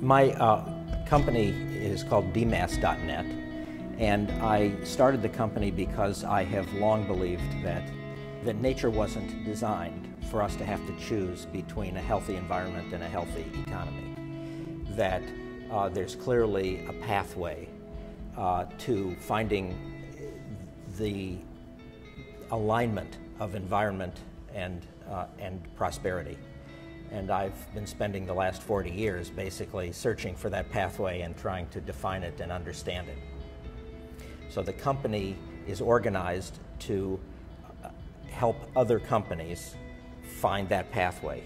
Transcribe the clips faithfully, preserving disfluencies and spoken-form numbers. My uh, company is called d mass dot net, and I started the company because I have long believed that, that nature wasn't designed for us to have to choose between a healthy environment and a healthy economy. That uh, there's clearly a pathway uh, to finding the alignment of environment and, uh, and prosperity. And I've been spending the last forty years basically searching for that pathway and trying to define it and understand it. So the company is organized to help other companies find that pathway.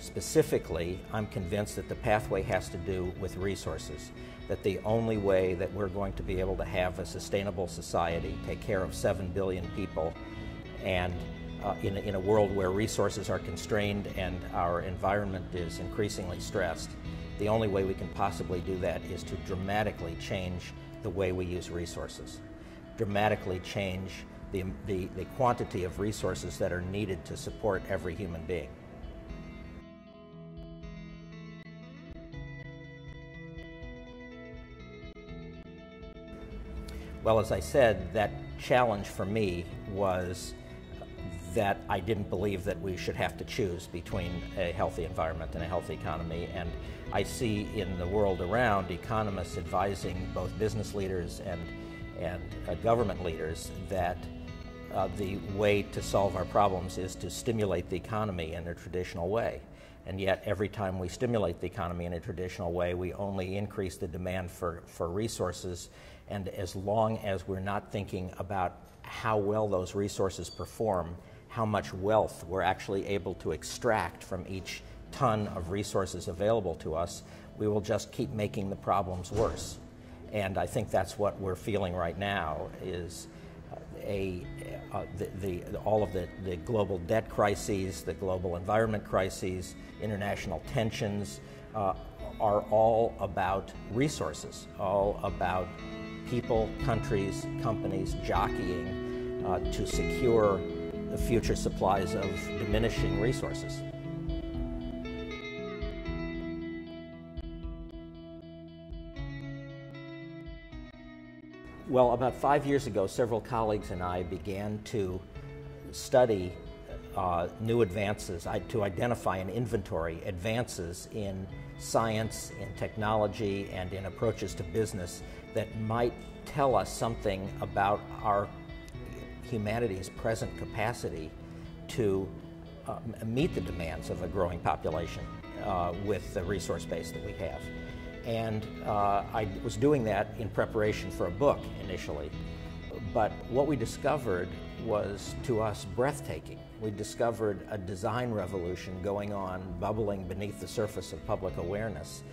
Specifically, I'm convinced that the pathway has to do with resources, that the only way that we're going to be able to have a sustainable society, take care of seven billion people, and Uh, in, in a world where resources are constrained and our environment is increasingly stressed, the only way we can possibly do that is to dramatically change the way we use resources, dramatically change the, the, the quantity of resources that are needed to support every human being. Well, as I said, that challenge for me was that I didn't believe that we should have to choose between a healthy environment and a healthy economy. And I see in the world around economists advising both business leaders and, and uh, government leaders that uh, the way to solve our problems is to stimulate the economy in a traditional way. And yet every time we stimulate the economy in a traditional way, we only increase the demand for, for resources. And as long as we're not thinking about how well those resources perform, how much wealth we're actually able to extract from each ton of resources available to us, we will just keep making the problems worse. And I think that's what we're feeling right now is a, uh, the, the, all of the, the global debt crises, the global environment crises, international tensions uh, are all about resources, all about people, countries, companies jockeying uh, to secure the future supplies of diminishing resources. Well, about five years ago, several colleagues and I began to study uh, new advances, I, to identify and inventory advances in science, in technology, and in approaches to business that might tell us something about our humanity's present capacity to uh, meet the demands of a growing population uh, with the resource base that we have. And uh, I was doing that in preparation for a book initially, but what we discovered was, to us, breathtaking. We discovered a design revolution going on, bubbling beneath the surface of public awareness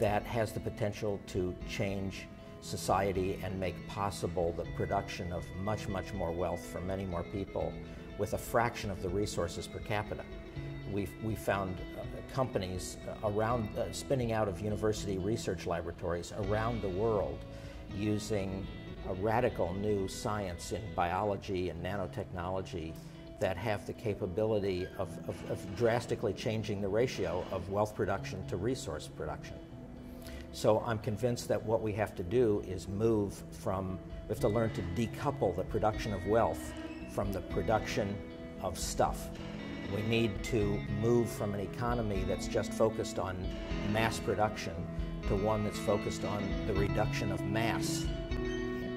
that has the potential to change society and make possible the production of much, much more wealth for many more people with a fraction of the resources per capita. We've, we found uh, companies around, uh, spinning out of university research laboratories around the world using a radical new science in biology and nanotechnology that have the capability of, of, of drastically changing the ratio of wealth production to resource production. So I'm convinced that what we have to do is move from, we have to learn to decouple the production of wealth from the production of stuff. We need to move from an economy that's just focused on mass production to one that's focused on the reduction of mass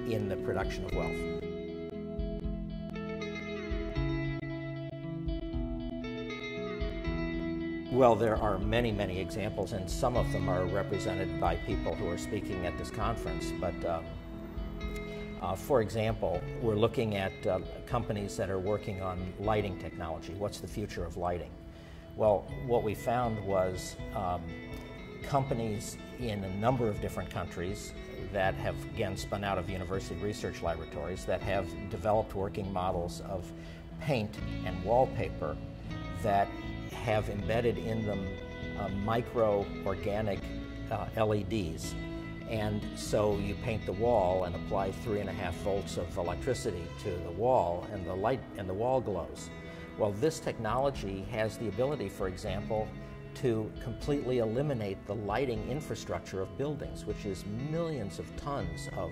in the production of wealth. Well, there are many, many examples, and some of them are represented by people who are speaking at this conference. But uh, uh, for example, we're looking at uh, companies that are working on lighting technology. What's the future of lighting? Well, what we found was um, companies in a number of different countries that have, again, spun out of university research laboratories that have developed working models of paint and wallpaper that have embedded in them uh, micro-organic uh, L E Ds And so you paint the wall and apply three and a half volts of electricity to the wall, and the light and the wall glows. Well, this technology has the ability, for example, to completely eliminate the lighting infrastructure of buildings, which is millions of tons of,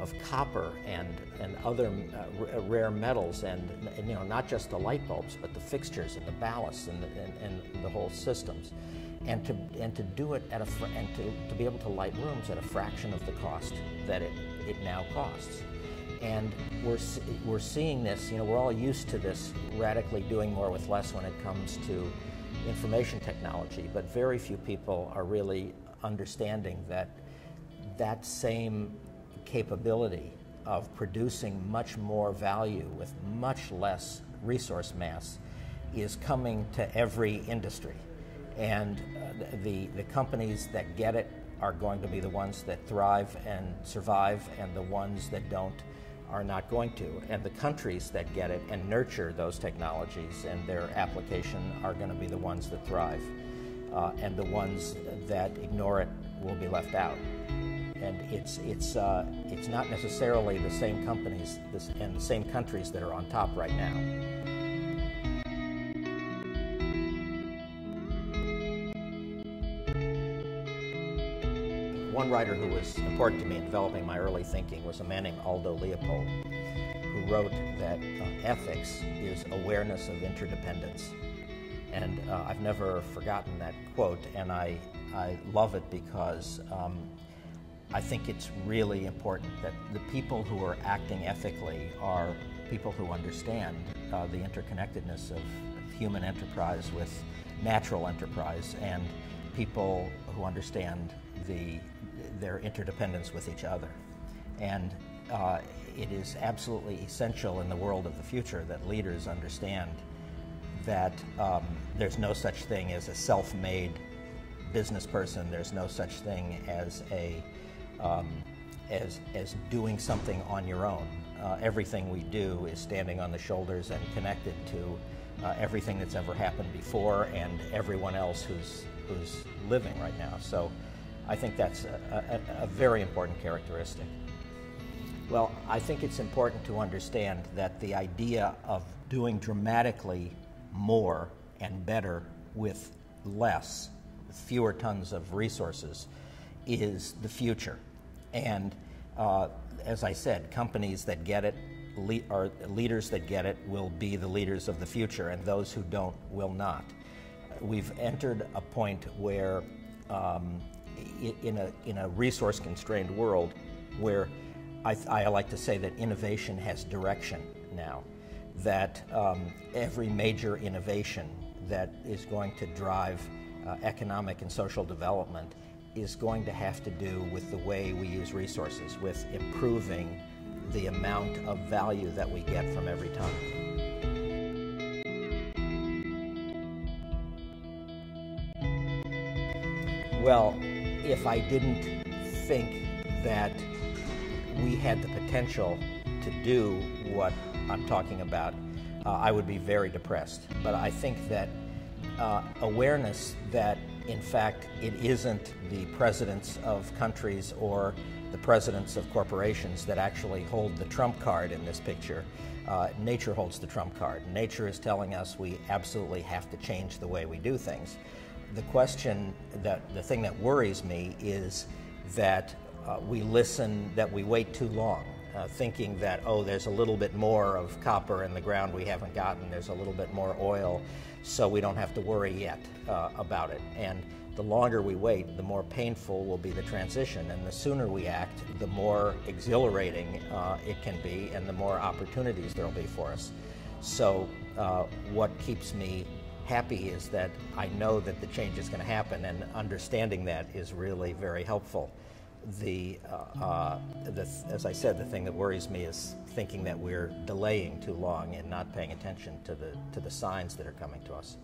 of copper and, and other uh, rare metals, and, and you know, not just the light bulbs, but the fixtures and the ballasts and the, and, and the whole systems. And to, and to do it at a, and to, to be able to light rooms at a fraction of the cost that it, it now costs. And we're, we're seeing this, you know, we're all used to this radically doing more with less when it comes to information technology, but very few people are really understanding that that same capability of producing much more value with much less resource mass is coming to every industry. And uh, the, the companies that get it are going to be the ones that thrive and survive, and the ones that don't are not going to. And the countries that get it and nurture those technologies and their application are going to be the ones that thrive. Uh, and the ones that ignore it will be left out. And it's, it's, uh, it's not necessarily the same companies and the same countries that are on top right now. One writer who was important to me in developing my early thinking was a man named Aldo Leopold, who wrote that uh, ethics is awareness of interdependence. And uh, I've never forgotten that quote, and I, I love it because um, I think it's really important that the people who are acting ethically are people who understand uh, the interconnectedness of, of human enterprise with natural enterprise, and people who understand the their interdependence with each other. And uh, it is absolutely essential in the world of the future that leaders understand that um, there's no such thing as a self-made business person. There's no such thing as a um, as as doing something on your own. Uh, everything we do is standing on the shoulders and connected to uh, everything that's ever happened before and everyone else who's who's living right now. So I think that's a, a, a very important characteristic. Well, I think it's important to understand that the idea of doing dramatically more and better with less, with fewer tons of resources, is the future. And uh, as I said, companies that get it, le or leaders that get it, will be the leaders of the future, and those who don't will not. We've entered a point where um, in a, in a resource-constrained world where I, I like to say that innovation has direction now, that um, every major innovation that is going to drive uh, economic and social development is going to have to do with the way we use resources, with improving the amount of value that we get from every ton. Well, if I didn't think that we had the potential to do what I'm talking about, uh, I would be very depressed. But I think that uh, awareness that, in fact, it isn't the presidents of countries or the presidents of corporations that actually hold the trump card in this picture. Uh, nature holds the trump card. Nature is telling us we absolutely have to change the way we do things. The question, that the thing that worries me is that uh, we listen, that we wait too long, uh, thinking that, oh, there's a little bit more of copper in the ground we haven't gotten, there's a little bit more oil, so we don't have to worry yet uh, about it. And the longer we wait, the more painful will be the transition, and the sooner we act, the more exhilarating uh, it can be, and the more opportunities there'll be for us. So uh, what keeps me happy is that I know that the change is going to happen, and understanding that is really very helpful. The, uh, uh, the, as I said, the thing that worries me is thinking that we're delaying too long and not paying attention to the, to the signs that are coming to us.